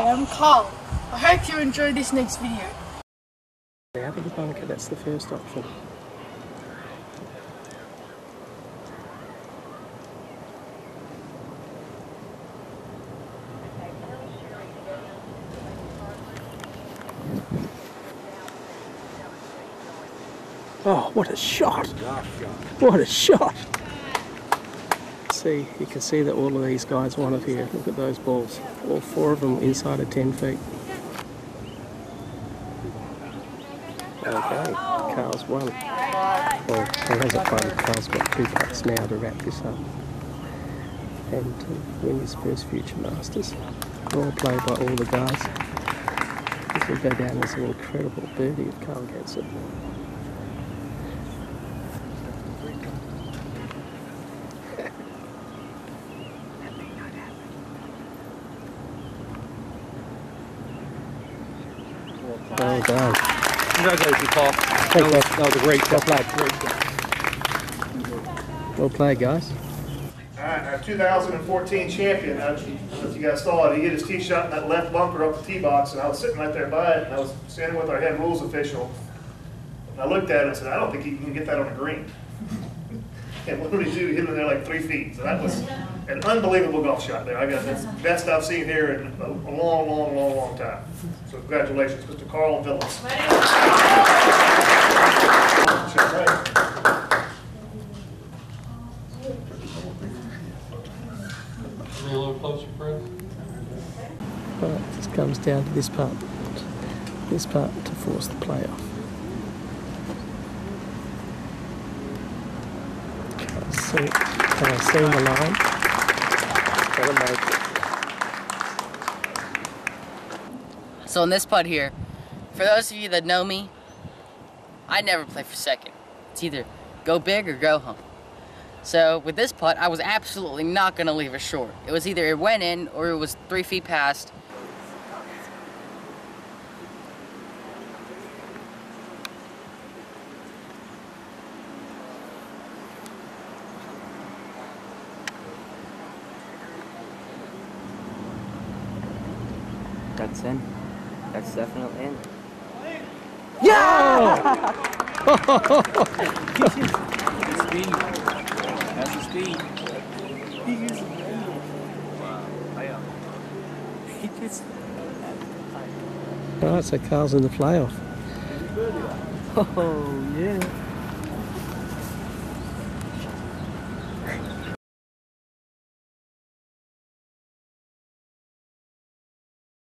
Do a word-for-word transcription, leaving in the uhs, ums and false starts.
Hi, I'm Karl. I hope you enjoy this next video. Out of the bunker, that's the first option. Oh, what a shot! What a shot! See, you can see that all of these guys wanted here. Look at those balls. All four of them inside of ten feet. Okay, Carl's won. Well, Carl hasn't won. Carl's got two bucks now to wrap this up and uh, win his first Future Masters. Well played by all the guys. This will go down as an incredible birdie if Carl gets it. Well done. Congratulations, Paul. That was, that was a great shot. Well played. Well played, guys. All right, our two thousand fourteen champion, I don't know if you guys saw it, he hit his tee shot in that left bunker up the tee box, and I was sitting right there by it, and I was standing with our head rules official. And I looked at it and said, I don't think he can get that on the green. And what did he do? He hit him there like three feet. So that was an unbelievable golf shot there. I guess that's the best I've seen here in a long, long, long, long time. So congratulations, Mister Karl Vilips. A little closer, friend. All right, this comes down to this part. This part to force the playoff. Can I see, can I see the line? Gotta make it. So on this putt here, for those of you that know me, I never play for second. It's either go big or go home. So with this putt, I was absolutely not going to leave it short. It was either it went in or it was three feet past. That's in. That's definitely in. Yeah! That's the speed. That's the speed. He is. Wow. I am. He just. Alright, so Carl's in the playoff. Oh, yeah.